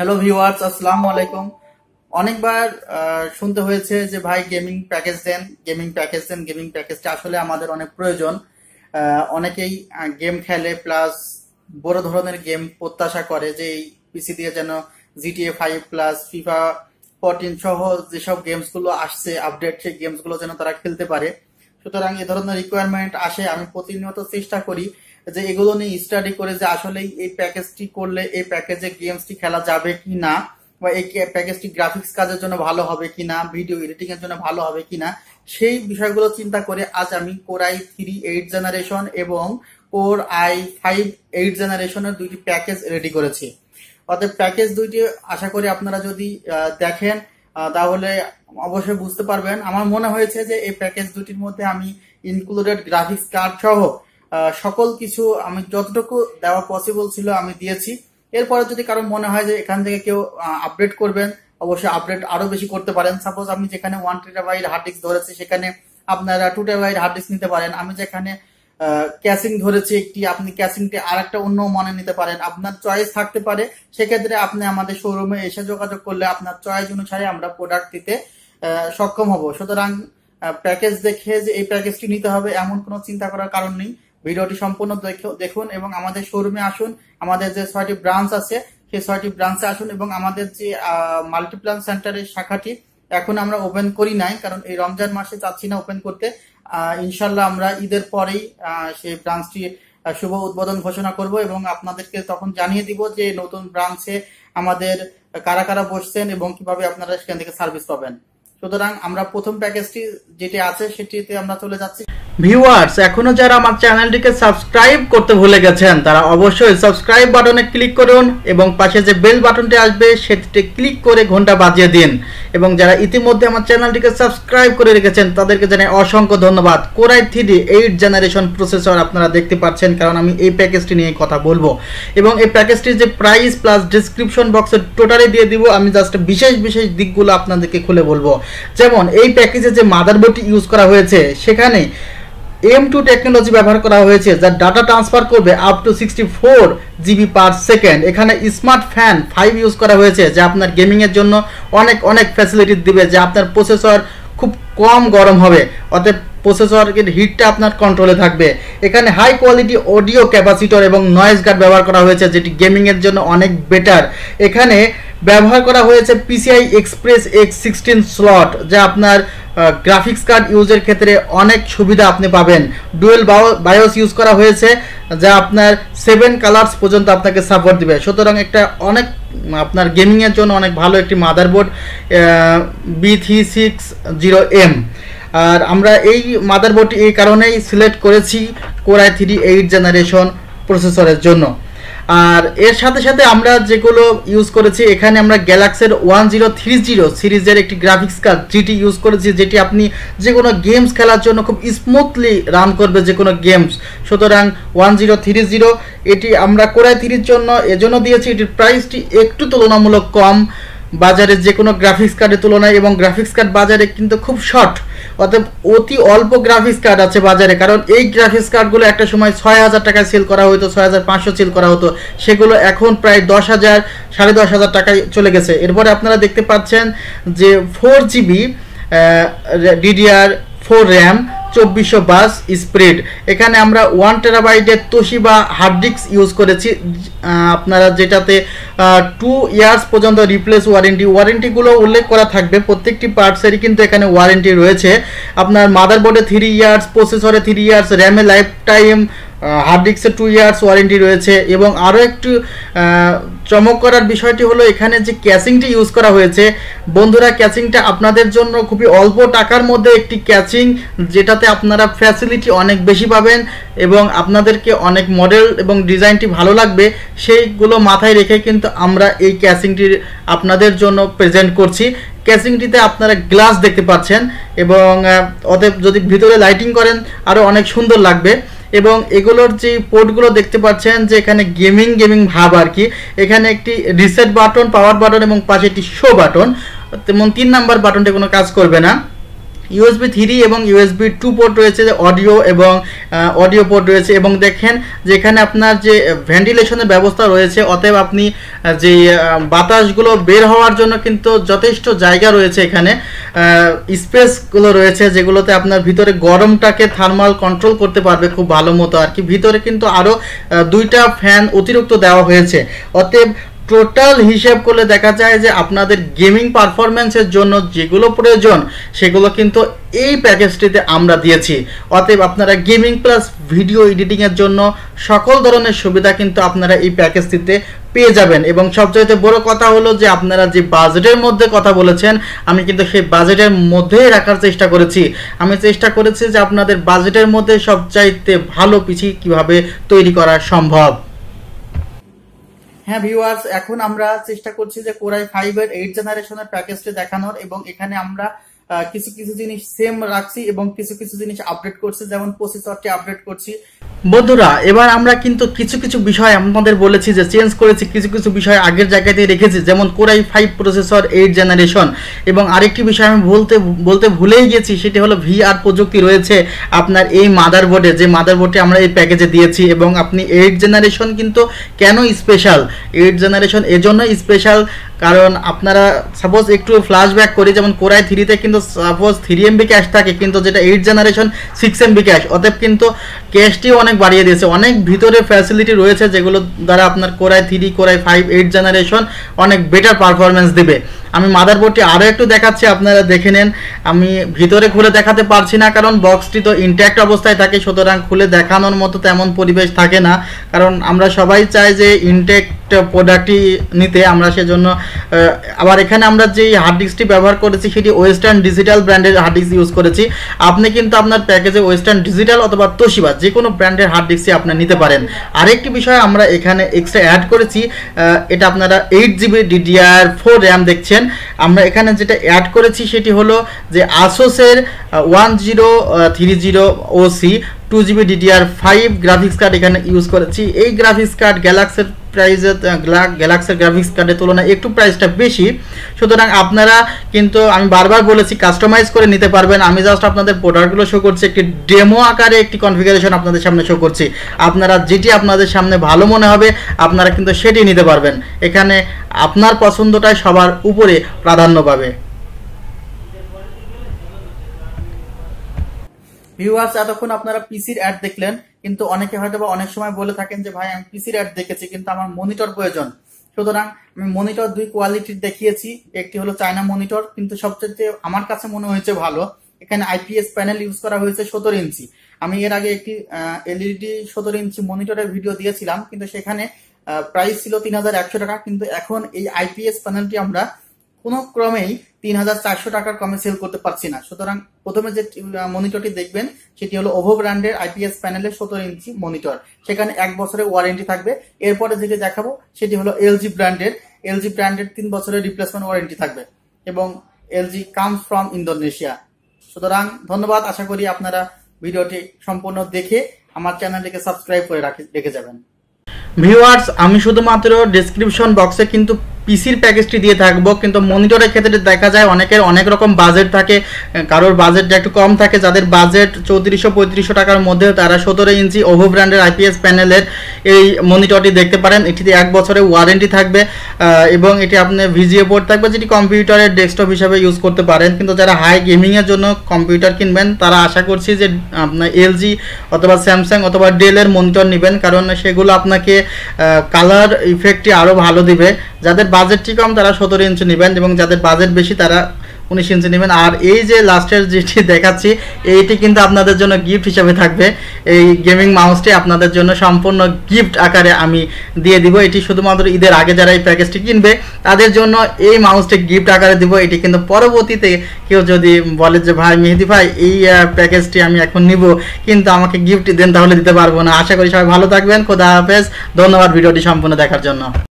Hello viewers अस्सलाम वालेकुम। अनेक बार सुनते हुए जे भाई गेमिंग पैकेज दें गेमिंग पैकेज दें। गेमिंग पैकेज आसले आमादेर अनेक प्रयोजन। अनेकेई गेम खेले प्लस बड़ो धरनेर गेम प्रत्याशा करे जे पिसी दिए जेन GTA 5 प्लस FIFA 14 सह जेसब गेम्स गुलो आसछे आपडेट सेई गेम्स गुलो जेन तारा खेलते पारे। সুতরাং এই ধরনের রিকোয়ারমেন্ট আসে। আমি প্রতিনিয়ত চেষ্টা করি যে এগুলো নিয়ে স্টাডি করে যে আসলে এই প্যাকেজটি করলে এই প্যাকেজে গেমসটি খেলা যাবে কিনা বা এই প্যাকেজটি গ্রাফিক্স কাজের জন্য ভালো হবে কিনা, ভিডিও এডিটিং এর জন্য ভালো হবে কিনা, সেই বিষয়গুলো চিন্তা করে আজ আমি কোর i3 8th জেনারেশন এবং কোর i5 8th জেনারেশনের দুটি প্যাকেজ রেডি করেছি। অর্থাৎ প্যাকেজ দুইটি আশা করি আপনারা যদি দেখেন তাহলে অবশ্যই বুঝতে পারবেন। আমার মনে হয়েছে যে এই প্যাকেজ দুটির মধ্যে আমি ইনক্লুডেড গ্রাফিক্স কার্ড সহ সকল কিছু আমি যতটুকু দেওয়া পসিবল ছিল আমি দিয়েছি। এরপরে যদি কারো মনে হয় যে এখান থেকে কেউ আপডেট করবেন, অবশ্যই আপডেট আরো বেশি করতে পারেন। সাপোজ আমি যেখানে 1 TB হার্ড ডিস্ক ধরেছি সেখানে আপনারা 2 TB হার্ড ডিস্ক নিতে পারেন। আমি যেখানে ক্যাশিং ধরেছি একটি, আপনি ক্যাশিংটি আরেকটা অন্য মনে নিতে পারেন। আপনার চয়েস থাকতে পারে। সেক্ষেত্রে আপনি আমাদের শোরুমে এসে যোগাযোগ করলে আপনার চয়েস অনুসারে আমরা প্রোডাক্ট দিতে সক্ষম হব। সুতরাং প্যাকেজ দেখে যে এই প্যাকেজটি নিতে হবে এমন কোনো চিন্তা করার কারণ নেই। ভিডিওটি সম্পূর্ণ দেখুন এবং আমাদের শোরুমে আসুন। আমাদের যে 6টি ব্রাঞ্চ আছে সেই 6টি ব্রাঞ্চে আসুন এবং আমাদের যে মাল্টিপ্ল্যান সেন্টারের শাখাটি এখন আমরা ওপেন করি নাই, কারণ এই রমজান মাসে চাচ্ছি না ওপেন করতে। ইনশাল্লাহ আমরা ঈদের পরেই সেই ব্রাঞ্চটি শুভ উদ্বোধন ঘোষণা করব এবং আপনাদেরকে তখন জানিয়ে দিব যে নতুন ব্রাঞ্চে আমাদের কারা কারা বসছেন এবং কিভাবে আপনারা সেখান থেকে সার্ভিস পাবেন। সুতরাং আমরা প্রথম প্যাকেজটি যেটি আছে সেটিতে আমরা চলে যাচ্ছি। ভিউয়ার্স, এখনো যারা আমার চ্যানেলটিকে সাবস্ক্রাইব করতে ভুলে গেছেন তারা অবশ্যই সাবস্ক্রাইব বাটনে ক্লিক করুন এবং পাশে যে বেল বাটনটি আসবে সেটিতে ক্লিক করে ঘন্টা বাজিয়ে দিন। এবং যারা ইতিমধ্যে আমার চ্যানেলটিকে সাবস্ক্রাইব করে রেখেছেন তাদেরকে জানাই অসংখ্য ধন্যবাদ। Core i3 8th generation processor আপনারা দেখতে পাচ্ছেন, কারণ আমি এই প্যাকেজটি নিয়ে কথা বলবো এবং এই প্যাকেজটির যে প্রাইস প্লাস ডিসক্রিপশন বক্সে টোটালি দিয়ে দিব। আমি জাস্ট বিশেষ বিশেষ দিকগুলো আপনাদেরকে খুলে বলবো। যেমন এই প্যাকেজে যে মাদারবোর্ডটি ইউজ করা হয়েছে সেখানে M2 টেকনোলজি ব্যবহার করা হয়েছে যা ডাটা ট্রান্সফার করবে আপ টু 64 GB/s। এখানে স্মার্ট ফ্যান 5 ইউজ করা হয়েছে যা আপনার গেমিংয়ের জন্য অনেক অনেক ফ্যাসিলিটি দেবে, যা আপনার প্রসেসর খুব কম গরম হবে, অতএব প্রসেসরের হিটটা আপনার কন্ট্রোলে থাকবে। এখানে হাই কোয়ালিটি অডিও ক্যাপাসিটর এবং নয়েজ গার্ড ব্যবহার করা হয়েছে যেটি গেমিংয়ের জন্য অনেক বেটার। এখানে ব্যবহার করা হয়েছে PCI এক্সপ্রেস X16 স্লট যা আপনার গ্রাফিক্স কার্ড ইউজের ক্ষেত্রে অনেক সুবিধা আপনি পাবেন। ডুয়েল বায়োস ইউজ করা হয়েছে যা আপনার 7 কালার্স পর্যন্ত আপনাকে সাপোর্ট দেবে। সুতরাং একটা অনেক আপনার গেমিংয়ের জন্য অনেক ভালো একটি মাদারবোর্ড B360M। আর আমরা এই মাদারবোর্ডটি এই কারণেই সিলেক্ট করেছি কোর i3 8th জেনারেশন প্রসেসরের জন্য। আর এর সাথে সাথে আমরা যেগুলো ইউজ করেছি, এখানে আমরা গ্যালাক্সির 1030 সিরিজের একটি গ্রাফিক্স কার্ড GT ইউজ করেছি যেটি আপনি যে কোনো গেমস খেলার জন্য খুব স্মুথলি রান করবে, যে কোনো গেমস। সুতরাং 1030 এটি আমরা কোর i3 জন্য এজন্য দিয়েছি এটির প্রাইসটি একটু তুলনামূলক কম বাজারে যে কোনো গ্রাফিক্স কার্ডের তুলনায়, এবং গ্রাফিক্স কার্ড বাজারে কিন্তু খুব শর্ট, অতএব অতি অল্প গ্রাফিক্স কার্ড আছে বাজারে। কারণ এই গ্রাফিক্স কার্ডগুলো একটা সময় 6000 টাকায় সেল করা হতো, 6500 সেল করা হতো, সেগুলো এখন প্রায় 10,000 10,500 টাকায় চলে গেছে। এরপরে আপনারা দেখতে পাচ্ছেন যে 4 GB DDR4 RAM 2400 স্প্রেড। এখানে আমরা 1 TB Toshiba hard disk use করেছি আপনারা, যেটাতে 2 ইয়ার্স পর্যন্ত রিপ্লেস ওয়ারেন্টি। ওয়ারেন্টিগুলো উল্লেখ করা থাকবে প্রত্যেকটি পার্টসেরই, কিন্তু এখানে ওয়ারেন্টি রয়েছে। আপনার মাদারবোর্ডে 3 ইয়ার্স, প্রসেসরে 3 ইয়ার্স, র্যামে লাইফ টাইম, হার্ড ডিস্কে 2 ইয়ার্স ওয়ারেন্টি রয়েছে। এবং আরও একটু চমক করার বিষয়টি হলো এখানে যে ক্যাচিংটি ইউজ করা হয়েছে। বন্ধুরা, ক্যাচিংটা আপনাদের জন্য খুবই অল্প টাকার মধ্যে একটি ক্যাচিং, যেটাতে আপনারা ফ্যাসিলিটি অনেক বেশি পাবেন এবং আপনাদেরকে অনেক মডেল এবং ডিজাইনটি ভালো লাগবে। সেইগুলো মাথায় রেখে কিন্তু আমরা এই ক্যাচিংটি আপনাদের জন্য প্রেজেন্ট করছি। ক্যাচিংটিতে আপনারা গ্লাস দেখতে পাচ্ছেন এবং অতএব যদি ভিতরে লাইটিং করেন আরও অনেক সুন্দর লাগবে। এবং এগুলোর যে পোর্টগুলো দেখতে পাচ্ছেন যে এখানে গেমিং ভাব আর কি। এখানে একটি রিসেট বাটন, পাওয়ার বাটন এবং পাশে একটি শো বাটন, তেমন 3 নম্বর বাটনটি কোনো কাজ করবে না। USB 3 এবং USB 2 পোর্ট রয়েছে, অডিও এবং অডিও পোর্ট রয়েছে এবং দেখেন যেখানে আপনার যে ভেন্টিলেশনের ব্যবস্থা রয়েছে, অতএব আপনি যে বাতাসগুলো বের হওয়ার জন্য কিন্তু যথেষ্ট জায়গা রয়েছে, এখানে স্পেসগুলো রয়েছে যেগুলোতে আপনার ভিতরে গরমটাকে থার্মাল কন্ট্রোল করতে পারবে খুব ভালো মতো আর কি। ভিতরে কিন্তু আরও দুইটা ফ্যান অতিরিক্ত দেওয়া হয়েছে, অতএব টোটাল হিসাব করলে দেখা যায় যে আপনাদের গেমিং পারফরমেন্সের জন্য যেগুলো প্রয়োজন সেগুলো কিন্তু এই প্যাকেজটিতে আমরা দিয়েছি। অতএব আপনারা গেমিং প্লাস ভিডিও এডিটিংয়ের জন্য সকল ধরনের সুবিধা কিন্তু আপনারা এই প্যাকেজটিতে পেয়ে যাবেন। এবং সবচাইতে বড় কথা হলো যে আপনারা যে বাজেটের মধ্যে কথা বলেছেন, আমি কিন্তু সেই বাজেটের মধ্যেই রাখার চেষ্টা করেছি। আমি চেষ্টা করেছি যে আপনাদের বাজেটের মধ্যে সবচাইতে ভালো পিসি কীভাবে তৈরি করা সম্ভব। হ্যাঁ ভিউয়ার্স, এখন আমরা চেষ্টা করছি যে কোরাই 5 এর 8 জেনারেশনের প্যাকেজটি দেখানোর, এবং এখানে আমরা কিছু কিছু জিনিস সেম রাখছি এবং কিছু কিছু জিনিস আপডেট করছি, যেমন প্রসেসরটি আপডেট করছি। বন্ধুরা, এবার আমরা কিন্তু কিছু কিছু বিষয় আমাদের বলেছি যে চেঞ্জ করেছি, কিছু কিছু বিষয় আগের জায়গাতেই রেখেছি, যেমন কোরাই 5 প্রসেসর 8 জেনারেশন। এবং আরেকটি বিষয় আমি বলতে ভুলেই গেছি, সেটি হলো VR প্রযুক্তি রয়েছে আপনার এই মাদারবোর্ডে, যে মাদারবোর্ডটি আমরা এই প্যাকেজে দিয়েছি। এবং আপনি 8 জেনারেশন কিন্তু কেন স্পেশাল, 8 জেনারেশন এজন্য স্পেশাল কারণ আপনারা সাপোজ একটু ফ্ল্যাশব্যাক করি, যেমন কোরাই 3তে কিন্তু সাপোজ 3 MB ক্যাশ থাকে, কিন্তু যেটা 8 জেনারেশন 6 MB ক্যাশ, অতএব কিন্তু ক্যাশটি অনেক বাড়িয়ে দিয়েছে, অনেক ভিতরে ফ্যাসিলিটি রয়েছে যেগুলো দ্বারা আপনার কোরাই 3, কোরাই 5, 8 জেনারেশন অনেক বেটার পারফরমেন্স দেবে। আমি মাদারবোর্ডটি আরও একটু দেখাচ্ছি, আপনারা দেখে নেন। আমি ভিতরে খুলে দেখাতে পারছি না কারণ বক্সটি তো ইনট্যাক্ট অবস্থায় থাকে, সুতরাং খুলে দেখানোর মতো তেমন পরিবেশ থাকে না, কারণ আমরা সবাই চাই যে ইনট্যাক্ট প্রোডাক্টটি নিতে আমরা সেজন্য। আবার এখানে আমরা যেই হার্ড ডিস্কটি ব্যবহার করেছি সেটি ওয়েস্টার্ন ডিজিটাল ব্র্যান্ডের হার্ড ডিস্ক ইউজ করেছি। আপনি কিন্তু আপনার প্যাকেজে ওয়েস্টার্ন ডিজিটাল অথবা তোশিবা যে কোনো ব্র্যান্ডের হার্ড ডিস্কই আপনি নিতে পারেন। আরেকটি বিষয় আমরা এখানে এক্সট্রা অ্যাড করেছি, এটা আপনারা 8 GB DDR4 র্যাম দেখছেন। আমরা এখানে যেটা অ্যাড করেছি সেটি হলো যে আসোসের 1030 OC 2GB DDR5 graphics card এখানে ইউজ করেছি। এই গ্রাফিক্স কার্ড গ্যালাক্সির প্রাইসের গ্রাফিক্স কার্ডের তুলনায় একটু প্রাইসটা বেশি, সুতরাং আপনারা কিন্তু আমি বারবার বলেছি কাস্টমাইজ করে নিতে পারবেন। আমি জাস্ট আপনাদের প্রোডাক্টগুলো শো করছি, একটি ডেমো আকারে একটি কনফিগারেশন আপনাদের সামনে শো করছি, আপনারা যেটি আপনাদের সামনে ভালো মনে হবে আপনারা কিন্তু সেটি নিতে পারবেন। এখানে আপনার পছন্দটাই সবার উপরে প্রাধান্য পাবে। ভিউয়ার্স, এতক্ষণ আপনারা পিসির অ্যাড দেখলেন, কিন্তু অনেকে হয়তো বা অনেক সময় বলে থাকেন যে ভাই আমি পিসির অ্যাড দেখেছি কিন্তু আমার মনিটর প্রয়োজন। সুতরাং আমি মনিটর 2 কোয়ালিটির দেখিয়েছি, একটি হলো চায়না মনিটর, কিন্তু সবচেয়ে আমার কাছে মনে হয়েছে ভালো এখানে IPS প্যানেল ইউজ করা হয়েছে 17 ইঞ্চি। আমি এর আগে একটি LED 17 ইঞ্চি মনিটরের ভিডিও দিয়েছিলাম, কিন্তু সেখানে প্রাইস ছিল 3100 টাকা, কিন্তু এখন এই IPS প্যানেলটি আমরা কোনো ক্রমেই 3400 টাকার কমে সেল করতে পারছি না। সুতরাং প্রথমে যে মনিটরটি দেখবেন সেটি হলো ওভো ব্র্যান্ডের IPS প্যানেলের 17 ইঞ্চি মনিটর, সেখানে 1 বছরের ওয়ারেন্টি থাকবে। এরপরে যেটি দেখাবো সেটি হলো LG ব্র্যান্ডের 3 বছরের রিপ্লেসমেন্ট ওয়ারেন্টি থাকবে, এবং LG কামস ফ্রম ইন্দোনেশিয়া। সুতরাং ধন্যবাদ, আশা করি আপনারা ভিডিওটি সম্পূর্ণ দেখে আমার চ্যানেলটিকে সাবস্ক্রাইব করে রেখে যাবেন। ভিউয়ার্স, আমি শুধুমাত্র ডেসক্রিপশন বক্সে কিন্তু পিসির প্যাকেজটি দিয়ে থাকবো, কিন্তু মনিটরের ক্ষেত্রে দেখা যায় অনেকের অনেক রকম বাজেট থাকে, কারোর বাজেটটা একটু কম থাকে, যাদের বাজেট 3400-3500 টাকার মধ্যে তারা 17 ইঞ্চি ওভো ব্র্যান্ডের IPS প্যানেলের এই মনিটরটি দেখতে পারেন। এটিতে 1 বছরের ওয়ারেন্টি থাকবে এবং এটি আপনার VGA বোর্ড থাকবে, যেটি কম্পিউটারের ডেস্কটপ হিসাবে ইউজ করতে পারেন। কিন্তু যারা হাই গেমিংয়ের জন্য কম্পিউটার কিনবেন তারা আশা করছি যে আপনার LG অথবা স্যামসাং অথবা ডেলের মনিটর নেবেন, কারণ সেগুলো আপনাকে কালার ইফেক্টটি আরও ভালো দিবে। যাদের বাজেটটি কম তারা 17 ইঞ্চি নেবেন, এবং যাদের বাজেট বেশি তারা 19 ইঞ্চি নেবেন। আর এই যে লাস্টের যেটি দেখাচ্ছি এইটি কিন্তু আপনাদের জন্য গিফট হিসাবে থাকবে। এই গেমিং মাউসটি আপনাদের জন্য সম্পূর্ণ গিফট আকারে আমি দিয়ে দিব। এটি শুধুমাত্র ঈদের আগে যারা এই প্যাকেজটি কিনবে তাদের জন্য এই মাউসটি গিফট আকারে দিব। এটি কিন্তু পরবর্তীতে কেউ যদি বলে যে ভাই মেহেদি ভাই এই প্যাকেজটি আমি এখন নিব কিন্তু আমাকে গিফট দেন, তাহলে দিতে পারবো না। আশা করি সবাই ভালো থাকবেন। খোদা হাফেজ, ধন্যবাদ ভিডিওটি সম্পূর্ণ দেখার জন্য।